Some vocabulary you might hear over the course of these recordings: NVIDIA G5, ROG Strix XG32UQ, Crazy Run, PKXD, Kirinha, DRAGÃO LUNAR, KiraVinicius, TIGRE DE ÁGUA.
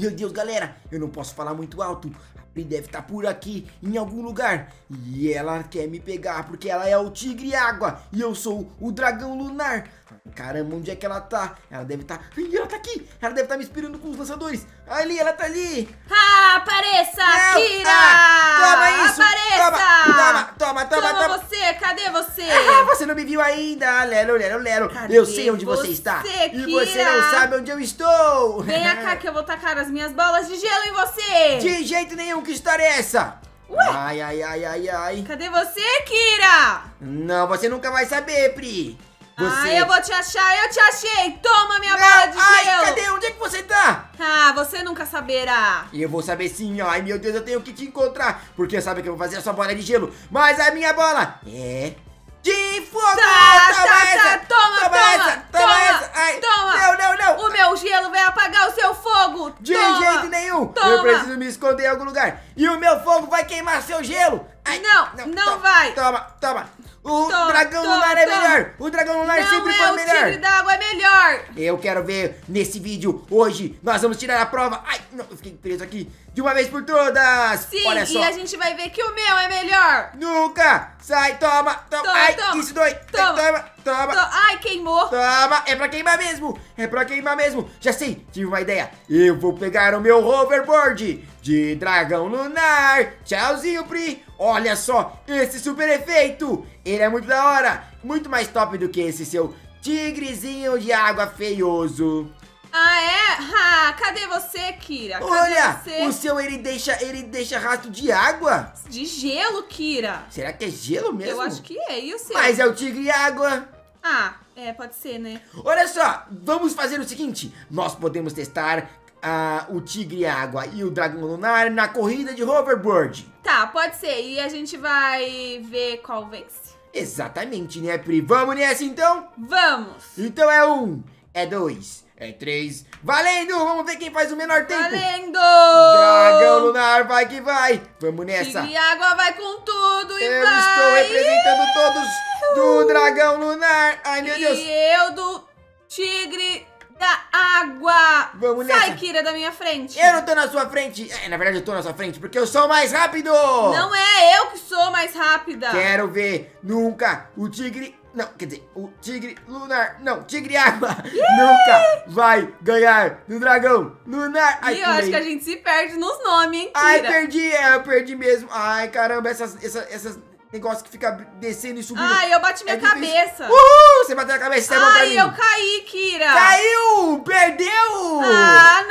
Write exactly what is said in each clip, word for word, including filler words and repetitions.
Meu Deus, galera, eu não posso falar muito alto. A Pri deve estar por aqui, em algum lugar. E ela quer me pegar, porque ela é o Tigre Água e eu sou o Dragão Lunar. Caramba, onde é que ela tá? Ela deve estar... Ih, ela tá aqui! Ela deve estar me inspirando com os lançadores. Ali, ela tá ali! Ah, apareça, não. Kira! Ah, toma isso! Apareça! Toma, toma, toma, toma! Toma você, cadê você? Ah, você não me viu ainda! Lero, lero, lero! Cadê eu sei onde você, você está! Kira? E você não sabe onde eu estou! Vem cá que eu vou tacar as minhas bolas de gelo em você! De jeito nenhum, que história é essa? Ué? Ai, ai, ai, ai, ai! Cadê você, Kira? Não, você nunca vai saber, Pri! Você... Ah, eu vou te achar, eu te achei! Toma minha não, bola de ai, gelo! Ai, cadê? Onde é que você tá? Ah, você nunca saberá! Eu vou saber sim, ó. Ai, meu Deus, eu tenho que te encontrar! Porque sabe que eu vou fazer a sua bola de gelo, mas a minha bola é... de fogo! Tá, toma, tá, essa. Tá. Toma, toma, toma essa! Toma, toma essa! Ai, toma! Não, não, não! O meu gelo vai apagar o seu fogo! De toma, jeito nenhum! Toma. Eu preciso me esconder em algum lugar! E o meu fogo vai queimar seu gelo! Ai, não, não, não toma, vai! Toma, toma! O toma, Dragão toma, Lunar é toma. melhor! O Dragão Lunar não sempre é foi o melhor! O Tigre d'Água é melhor! Eu quero ver nesse vídeo hoje! Nós vamos tirar a prova! Ai, não, eu fiquei preso aqui! De uma vez por todas! Sim, olha só. E a gente vai ver que o meu é melhor! Nunca! Sai, toma! Toma! Toma, ai, toma, isso dói! Toma! Toma! toma. To ai, queimou! Toma! É pra queimar mesmo! É pra queimar mesmo! Já sei! Tive uma ideia! Eu vou pegar o meu hoverboard de Dragão Lunar! Tchauzinho, Pri! Olha só esse super efeito! Ele é muito da hora! Muito mais top do que esse seu tigrezinho de água feioso! Ah, é? Ah, cadê você, Kira? Cadê Olha, você? o seu ele deixa, ele deixa rastro de água? De gelo, Kira. Será que é gelo mesmo? Eu acho que é, e o seu? Mas é o tigre água. Ah, é, pode ser, né? Olha só, vamos fazer o seguinte. Nós podemos testar uh, o tigre água e o dragão lunar na corrida de hoverboard. Tá, pode ser, e a gente vai ver qual vence. Exatamente, né, Pri? Vamos nessa, então? Vamos. Então é um, é dois... É três. Valendo! Vamos ver quem faz o menor tempo. Valendo! Dragão Lunar, vai que vai. Vamos nessa. Tigre Água vai com tudo e eu vai. Eu estou representando Iiii. todos do Dragão Lunar. Ai, meu e Deus. E eu do Tigre da Água. Vamos nessa. Sai, Kira, da minha frente. Eu não tô na sua frente. É, na verdade, eu tô na sua frente porque eu sou mais rápido. Não é eu que sou mais rápida. Quero ver nunca o Tigre... Não, quer dizer, o Tigre Lunar... Não, Tigre Água yeah! nunca vai ganhar do Dragão Lunar. Ai, e eu acho que a gente se perde nos nomes, hein, Kira? Ai, perdi, é, eu perdi mesmo. Ai, caramba, essas... essas, essas... negócio que fica descendo e subindo. Ai, eu bati minha é cabeça. Uhul, você bateu a cabeça. Ai, eu caí, Kira. Caiu, perdeu. Ah,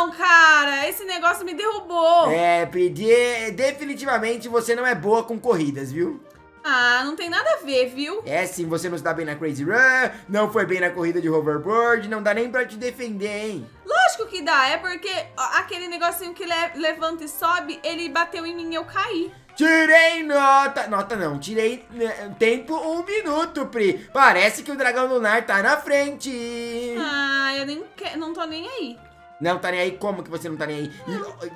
não, cara. Esse negócio me derrubou. É, perdi. Definitivamente você não é boa com corridas, viu? Ah, não tem nada a ver, viu? É sim, você não se dá bem na Crazy Run, não foi bem na corrida de hoverboard, não dá nem pra te defender, hein? Lógico que dá, é porque aquele negocinho que le levanta e sobe, ele bateu em mim e eu caí. Tirei nota, nota não, tirei tempo um minuto, Pri. Parece que o Dragão Lunar tá na frente. Ah, eu nem que... não tô nem aí. Não tá nem aí, como que você não tá nem aí?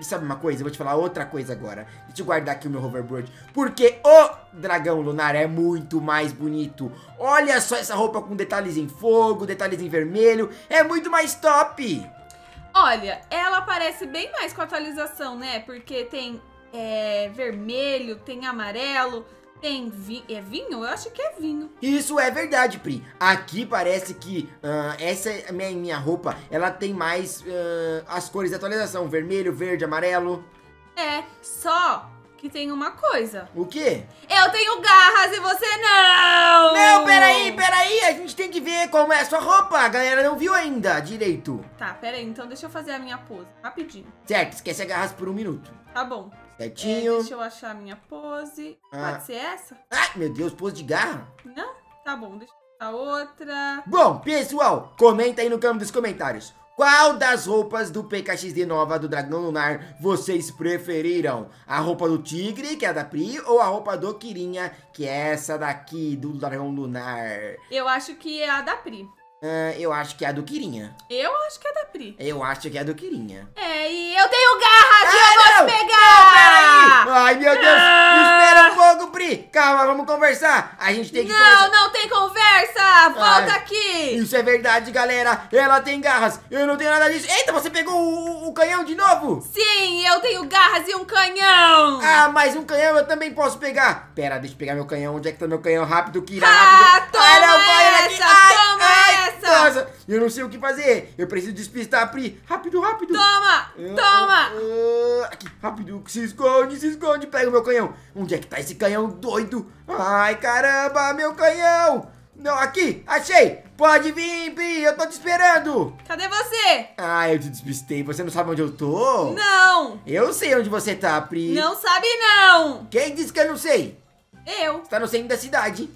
E, sabe uma coisa? Eu vou te falar outra coisa agora. Deixa eu guardar aqui o meu hoverboard. Porque o Dragão Lunar é muito mais bonito. Olha só essa roupa com detalhes em fogo, detalhes em vermelho. É muito mais top. Olha, ela aparece bem mais com a atualização, né? Porque tem é, vermelho, tem amarelo... Tem vinho? É vinho? Eu acho que é vinho. Isso é verdade, Pri. Aqui parece que uh, essa minha, minha roupa, ela tem mais uh, as cores da atualização. Vermelho, verde, amarelo. É, só que tem uma coisa. O quê? Eu tenho garras e você não! Não, peraí, peraí. A gente tem que ver como é a sua roupa. A galera não viu ainda direito. Tá, peraí. Então deixa eu fazer a minha pose rapidinho. Certo, esquece as garras por um minuto. Tá bom. Certinho. É, deixa eu achar a minha pose. Ah. Pode ser essa? Ai, meu Deus, pose de garra? Não? Tá bom, deixa eu achar outra. Bom, pessoal, comenta aí no campo dos comentários. Qual das roupas do P K X D nova do Dragão Lunar vocês preferiram? A roupa do Tigre, que é a da Pri, ou a roupa do Kirinha, que é essa daqui, do Dragão Lunar? Eu acho que é a da Pri. Uh, eu acho que é a do Kirinha. Eu acho que é da Pri. Eu acho que é a do Kirinha. É, e eu tenho garras ah, e eu não, vou te pegar! Não, peraí. Ai, meu Deus! Ah. Espera um pouco, Pri, calma, vamos conversar. A gente tem que não, conversar. Não, não tem conversa. Volta ah, aqui. Isso é verdade, galera. Ela tem garras. Eu não tenho nada disso. Eita, você pegou o, o canhão de novo? Sim, eu tenho garras e um canhão. Ah, mas um canhão eu também posso pegar. Pera, deixa eu pegar meu canhão. Onde é que tá meu canhão? Rápido, Kira, rápido. Ah, toma ai, não, vai, essa, ai, toma ai, essa. Nossa, eu não sei o que fazer. Eu preciso despistar a Pri. Rápido, rápido. Toma, uh, toma. Uh, uh, aqui, rápido. Se esconde, se esconde. Pega o meu canhão. Onde é que tá esse canhão doido? Ai, caramba, meu canhão. Não, aqui, achei. Pode vir, Pri, eu tô te esperando. Cadê você? Ah, eu te despistei. Você não sabe onde eu tô? Não. Eu sei onde você tá, Pri. Não sabe, não. Quem disse que eu não sei? Eu. Você tá no centro da cidade.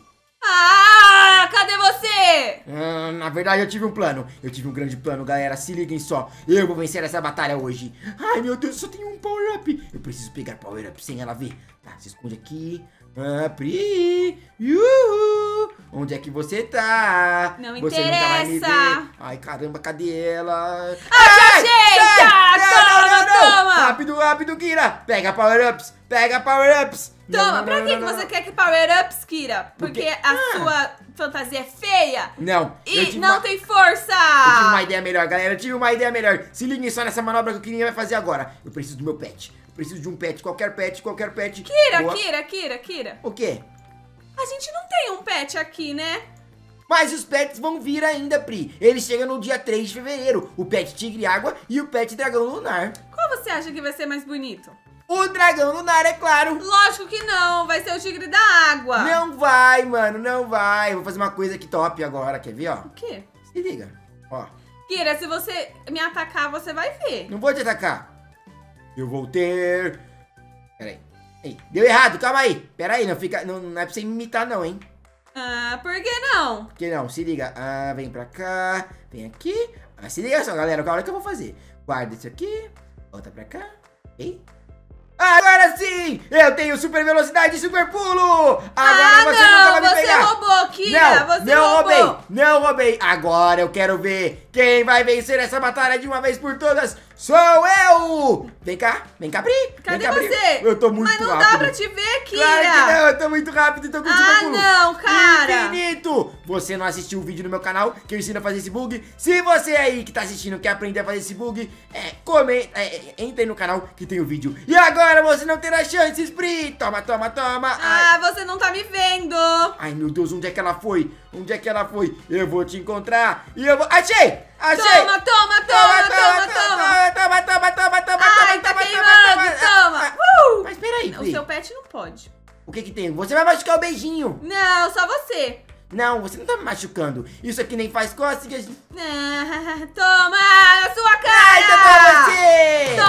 Ah, cadê você? Ah, na verdade eu tive um plano. Eu tive um grande plano, galera, se liguem só. Eu vou vencer essa batalha hoje. Ai, meu Deus, só tem um power up. Eu preciso pegar power up sem ela ver. Tá, se esconde aqui. Ah, Pri, uhul. Onde é que você tá? Não interessa. Você nunca vai me ver. Ai, caramba, cadê ela? Ah, achei! Ah, toma, toma! Rápido, rápido, Kira. Pega power ups, pega power ups. Toma, pra que você quer que power-ups, Kira? Porque, Porque a ah, sua fantasia é feia. Não. E não uma... tem força. Eu tive uma ideia melhor, galera. Eu tive uma ideia melhor. Se liguem só nessa manobra que o Kirinha vai fazer agora. Eu preciso do meu pet. Eu preciso de um pet. Qualquer pet, qualquer pet. Kira, boa. Kira, Kira, Kira. O quê? A gente não tem um pet aqui, né? Mas os pets vão vir ainda, Pri. Eles chegam no dia três de fevereiro. O pet Tigre Água e o pet Dragão Lunar. Qual você acha que vai ser mais bonito? O Dragão Lunar, é claro. Lógico que não, vai ser o Tigre da Água. Não vai, mano, não vai. Eu vou fazer uma coisa aqui top agora, quer ver, ó? O quê? Se liga, ó. Kira, se você me atacar, você vai ver. Não vou te atacar. Eu vou ter... Peraí. Ei, deu errado, calma aí. Peraí, não fica... Não, não é pra você me imitar não, hein? Ah, por que não? Por que não? Se liga. Ah, vem pra cá. Vem aqui. Ah, se liga só, galera, olha o que eu vou fazer. Guarda isso aqui. Volta pra cá. Ei. Agora sim! Eu tenho super velocidade e super pulo! Agora ah, você não, nunca vai me você pegar! Roubou, Kira, não, você não roubou, Kira! Não roubei! Não roubei! Agora eu quero ver quem vai vencer essa batalha de uma vez por todas! Sou eu! Vem cá, vem cá, Pri! Cadê vem cá, você? Pri. Eu tô muito rápido! Mas não rápido. Dá pra te ver, Kira! Claro que não, eu tô muito rápido e tô com o super pulo! Ah, não, cara! Infinito! Você não assistiu o vídeo no meu canal que eu ensino a fazer esse bug? Se você aí que tá assistindo quer aprender a fazer esse bug, é, comenta, é, entra aí no canal que tem o vídeo! E agora você não terá chances, Pri. Toma, toma, toma. Ai. Ah, você não tá me vendo. Ai, meu Deus, onde é que ela foi? Onde é que ela foi? Eu vou te encontrar e eu vou... Achei! Achei! Toma, toma, toma, toma, toma. Toma, toma, toma, toma. Ai, tá queimando, toma. Mas peraí, Pri. O seu pet não pode. O que que tem? Você vai machucar o beijinho. Não, só você. Não, você não tá me machucando. Isso aqui nem faz cócegas. Toma, na sua cara. Ai, tá pra você.